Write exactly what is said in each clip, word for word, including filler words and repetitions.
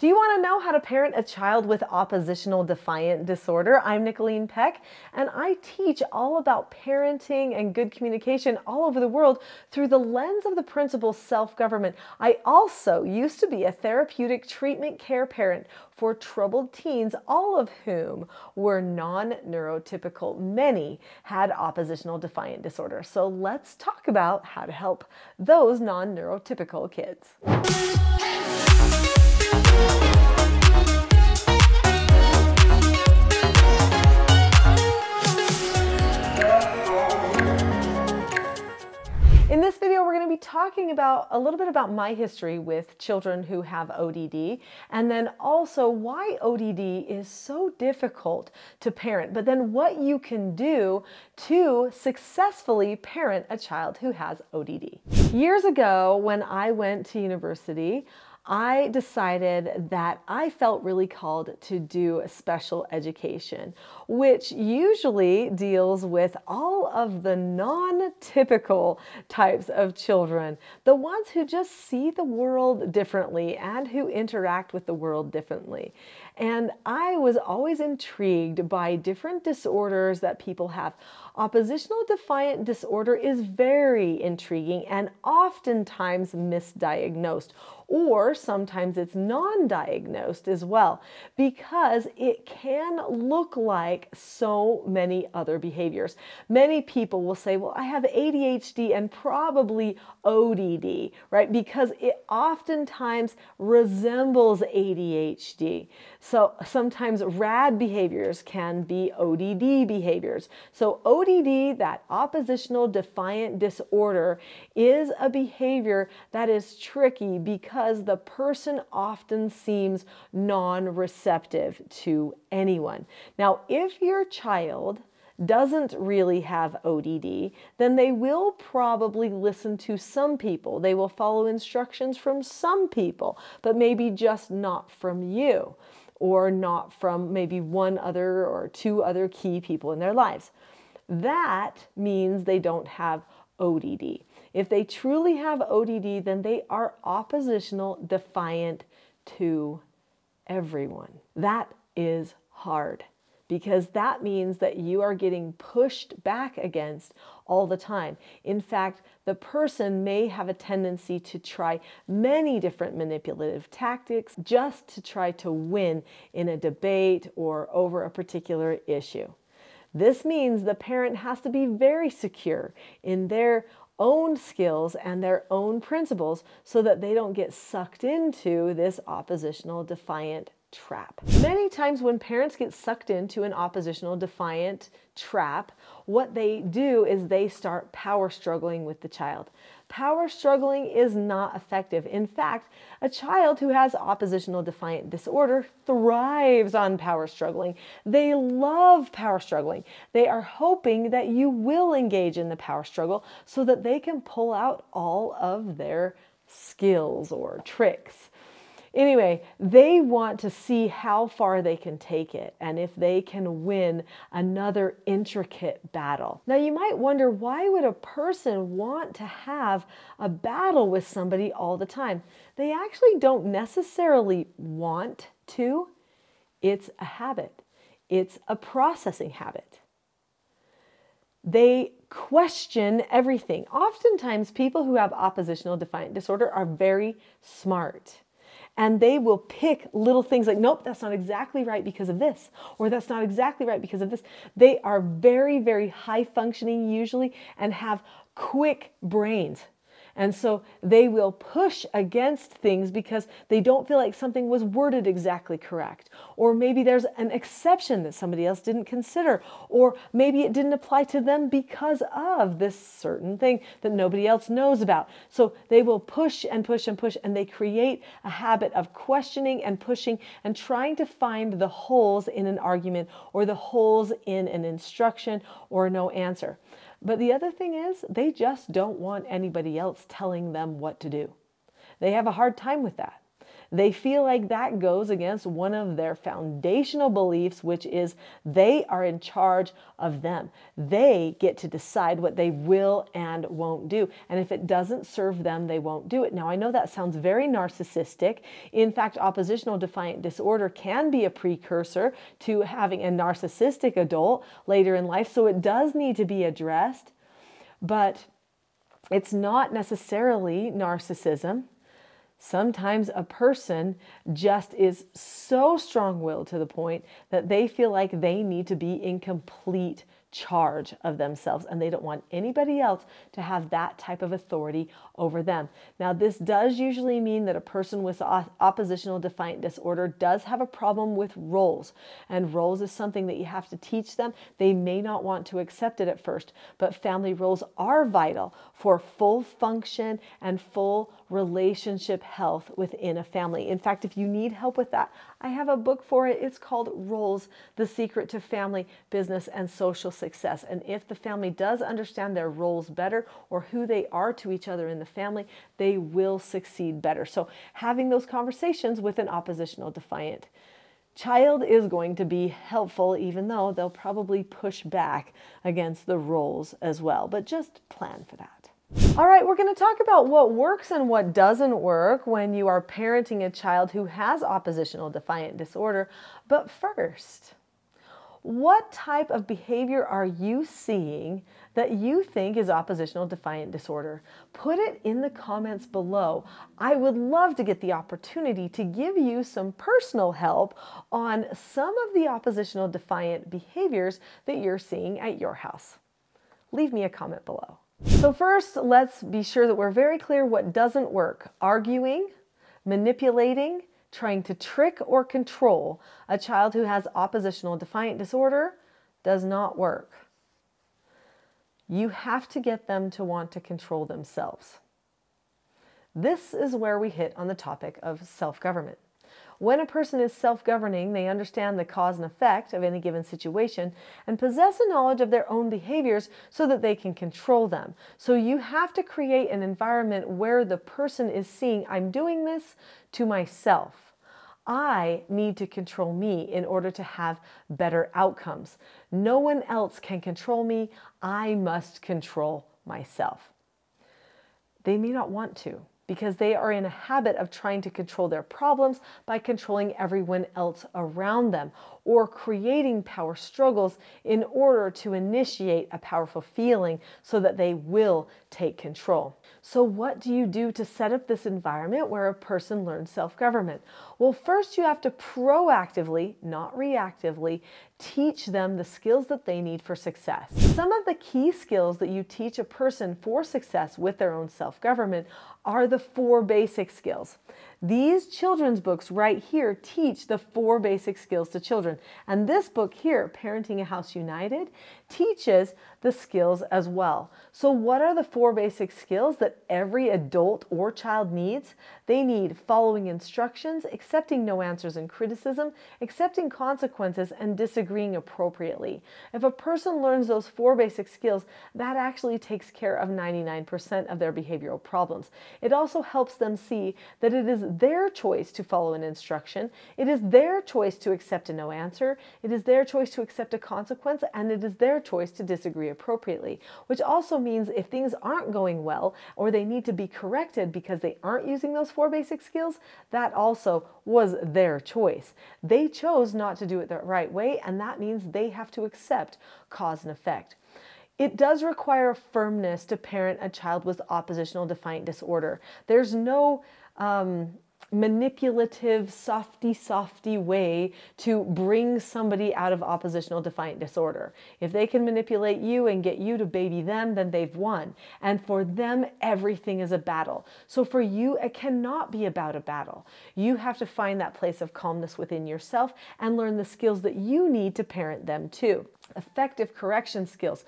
Do you want to know how to parent a child with oppositional defiant disorder? I'm Nicholeen Peck, and I teach all about parenting and good communication all over the world through the lens of the principle self-government. I also used to be a therapeutic treatment care parent for troubled teens, all of whom were non-neurotypical. Many had oppositional defiant disorder. So let's talk about how to help those non-neurotypical kids. In this video, we're going to be talking about a little bit about my history with children who have O D D, and then also why O D D is so difficult to parent, but then what you can do to successfully parent a child who has O D D. Years ago, when I went to university, I decided that I felt really called to do special education, which usually deals with all of the non-typical types of children, the ones who just see the world differently and who interact with the world differently. And I was always intrigued by different disorders that people have. Oppositional defiant disorder is very intriguing and oftentimes misdiagnosed, or sometimes it's non-diagnosed as well, because it can look like so many other behaviors. Many people will say, well, I have A D H D and probably O D D, right? Because it oftentimes resembles A D H D. So sometimes R A D behaviors can be O D D behaviors. So O D D, that oppositional defiant disorder, is a behavior that is tricky because Because the person often seems non-receptive to anyone. Now, if your child doesn't really have O D D, then they will probably listen to some people. They will follow instructions from some people, but maybe just not from you, or not from maybe one other or two other key people in their lives. That means they don't have O D D. If they truly have O D D, then they are oppositional defiant to everyone. That is hard, because that means that you are getting pushed back against all the time. In fact, the person may have a tendency to try many different manipulative tactics just to try to win in a debate or over a particular issue. This means the parent has to be very secure in their own skills and their own principles so that they don't get sucked into this oppositional defiant trap. Many times when parents get sucked into an oppositional defiant trap, what they do is they start power struggling with the child. Power struggling is not effective. In fact, a child who has oppositional defiant disorder thrives on power struggling. They love power struggling. They are hoping that you will engage in the power struggle so that they can pull out all of their skills or tricks. Anyway, they want to see how far they can take it and if they can win another intricate battle. Now, you might wonder, why would a person want to have a battle with somebody all the time? They actually don't necessarily want to. It's a habit. It's a processing habit. They question everything. Oftentimes, people who have oppositional defiant disorder are very smart. And they will pick little things like, nope, that's not exactly right because of this, or that's not exactly right because of this. They are very, very high functioning usually and have quick brains. And so they will push against things because they don't feel like something was worded exactly correct. Or maybe there's an exception that somebody else didn't consider. Or maybe it didn't apply to them because of this certain thing that nobody else knows about. So they will push and push and push, and they create a habit of questioning and pushing and trying to find the holes in an argument or the holes in an instruction or no answer. But the other thing is, they just don't want anybody else telling them what to do. They have a hard time with that. They feel like that goes against one of their foundational beliefs, which is they are in charge of them. They get to decide what they will and won't do. And if it doesn't serve them, they won't do it. Now, I know that sounds very narcissistic. In fact, oppositional defiant disorder can be a precursor to having a narcissistic adult later in life. So it does need to be addressed, but it's not necessarily narcissism. Sometimes a person just is so strong-willed to the point that they feel like they need to be in complete charge of themselves, and they don't want anybody else to have that type of authority over them. Now, this does usually mean that a person with oppositional defiant disorder does have a problem with roles, and roles is something that you have to teach them. They may not want to accept it at first, but family roles are vital for full function and full relationship health within a family. In fact, if you need help with that, I have a book for it. It's called Roles: The Secret to Family, Business, and Social Success. And if the family does understand their roles better, or who they are to each other in the family, they will succeed better. So having those conversations with an oppositional defiant child is going to be helpful, even though they'll probably push back against the roles as well. But just plan for that. All right, we're going to talk about what works and what doesn't work when you are parenting a child who has oppositional defiant disorder. But first, what type of behavior are you seeing that you think is oppositional defiant disorder? Put it in the comments below. I would love to get the opportunity to give you some personal help on some of the oppositional defiant behaviors that you're seeing at your house. Leave me a comment below. So first, let's be sure that we're very clear what doesn't work. Arguing, manipulating, trying to trick or control a child who has oppositional defiant disorder does not work. You have to get them to want to control themselves. This is where we hit on the topic of self-government. When a person is self-governing, they understand the cause and effect of any given situation and possess a knowledge of their own behaviors so that they can control them. So you have to create an environment where the person is seeing, I'm doing this to myself. I need to control me in order to have better outcomes. No one else can control me. I must control myself. They may not want to, because they are in a habit of trying to control their problems by controlling everyone else around them, or creating power struggles in order to initiate a powerful feeling so that they will take control. So what do you do to set up this environment where a person learns self-government? Well, first you have to proactively, not reactively, teach them the skills that they need for success. Some of the key skills that you teach a person for success with their own self-government are the four basic skills. These children's books right here teach the four basic skills to children. And this book here, Parenting a House United, teaches the skills as well. So what are the four basic skills that every adult or child needs? They need following instructions, accepting no answers and criticism, accepting consequences, and disagreeing appropriately. If a person learns those four basic skills, that actually takes care of ninety-nine percent of their behavioral problems. It also helps them see that it is their choice to follow an instruction, it is their choice to accept a no answer, it is their choice to accept a consequence, and it is their choice to disagree appropriately, which also means if things aren't going well or they need to be corrected because they aren't using those four basic skills, that also was their choice. They chose not to do it the right way, and that means they have to accept cause and effect. It does require firmness to parent a child with oppositional defiant disorder. There's no um, manipulative, softy, softy way to bring somebody out of oppositional defiant disorder. If they can manipulate you and get you to baby them, then they've won. And for them, everything is a battle. So for you, it cannot be about a battle. You have to find that place of calmness within yourself and learn the skills that you need to parent them too. Effective correction skills.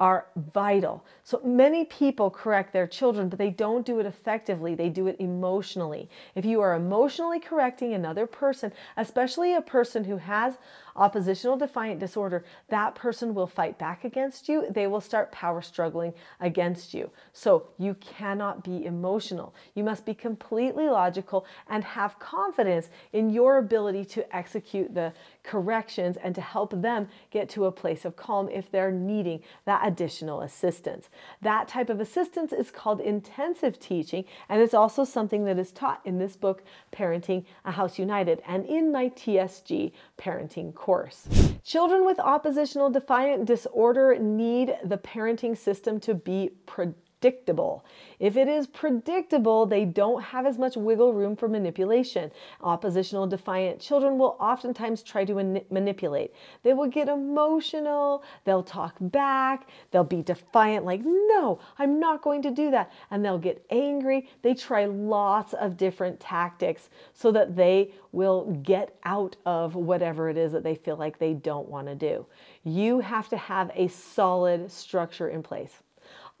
are vital. So many people correct their children, but they don't do it effectively. They do it emotionally. If you are emotionally correcting another person, especially a person who has oppositional defiant disorder, that person will fight back against you. They will start power struggling against you. So you cannot be emotional. You must be completely logical and have confidence in your ability to execute the corrections and to help them get to a place of calm if they're needing that additional assistance. That type of assistance is called intensive teaching, and it's also something that is taught in this book, Parenting a House United, and in my T S G parenting course. Children with oppositional defiant disorder need the parenting system to be productive. Predictable. If it is predictable, they don't have as much wiggle room for manipulation. Oppositional defiant children will oftentimes try to man- manipulate. They will get emotional, they'll talk back, they'll be defiant like, no, I'm not going to do that. And they'll get angry. They try lots of different tactics so that they will get out of whatever it is that they feel like they don't want to do. You have to have a solid structure in place.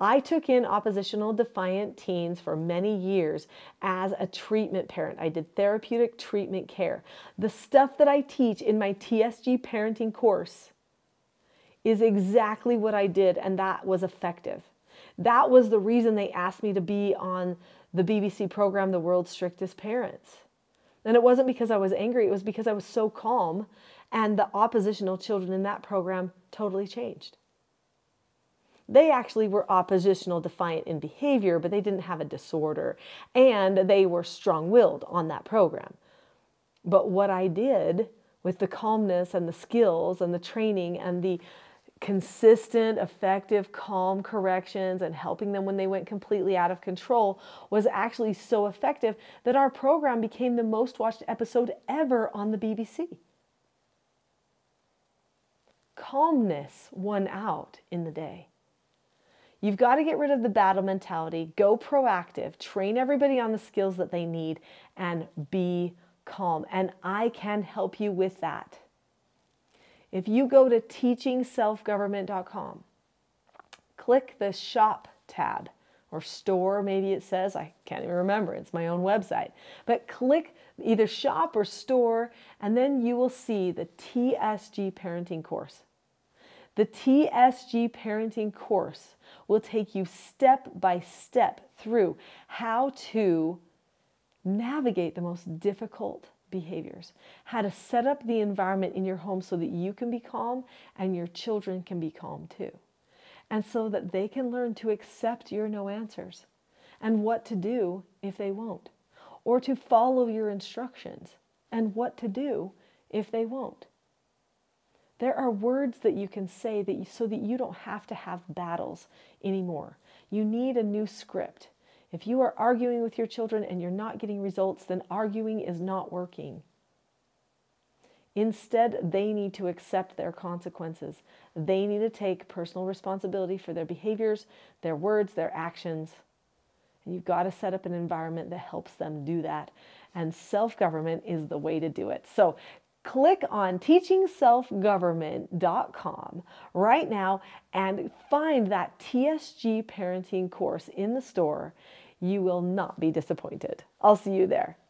I took in oppositional defiant teens for many years as a treatment parent. I did therapeutic treatment care. The stuff that I teach in my T S G parenting course is exactly what I did, and that was effective. That was the reason they asked me to be on the B B C program, The World's Strictest Parents. And it wasn't because I was angry, it was because I was so calm, and the oppositional children in that program totally changed. They actually were oppositional defiant in behavior, but they didn't have a disorder, and they were strong-willed on that program. But what I did with the calmness and the skills and the training and the consistent, effective, calm corrections and helping them when they went completely out of control was actually so effective that our program became the most watched episode ever on the B B C. Calmness won out in the day. You've got to get rid of the battle mentality, go proactive, train everybody on the skills that they need, and be calm. And I can help you with that. If you go to teaching self government dot com, click the shop tab or store, maybe it says, I can't even remember, it's my own website, but click either shop or store, and then you will see the T S G parenting course. The T S G parenting course will take you step by step through how to navigate the most difficult behaviors, how to set up the environment in your home so that you can be calm and your children can be calm too, and so that they can learn to accept your no answers and what to do if they won't, or to follow your instructions and what to do if they won't. There are words that you can say that you, so that you don't have to have battles anymore. You need a new script. If you are arguing with your children and you're not getting results, then arguing is not working. Instead, they need to accept their consequences. They need to take personal responsibility for their behaviors, their words, their actions. And you've got to set up an environment that helps them do that. And self-government is the way to do it. So, click on teaching self government dot com right now and find that T S G parenting course in the store. You will not be disappointed. I'll see you there.